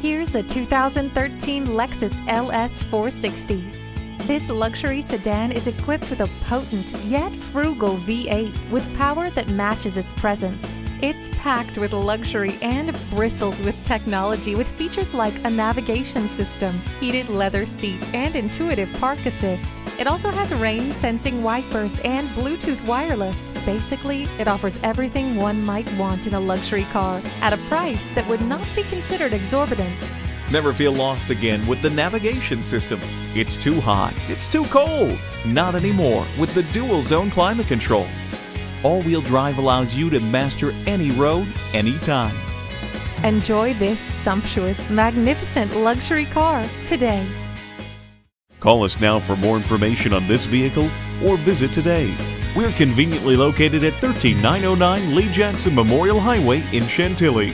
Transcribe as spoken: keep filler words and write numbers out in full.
Here's a two thousand thirteen Lexus L S four sixty. This luxury sedan is equipped with a potent yet frugal V eight with power that matches its presence. It's packed with luxury and bristles with technology, with features like a navigation system, heated leather seats, and intuitive park assist. It also has rain-sensing wipers and Bluetooth wireless. Basically, it offers everything one might want in a luxury car at a price that would not be considered exorbitant. Never feel lost again with the navigation system. It's too hot, it's too cold. Not anymore with the dual zone climate control. All-wheel drive allows you to master any road, anytime. Enjoy this sumptuous, magnificent luxury car today. Call us now for more information on this vehicle or visit today. We're conveniently located at one three nine oh nine Lee Jackson Memorial Highway in Chantilly.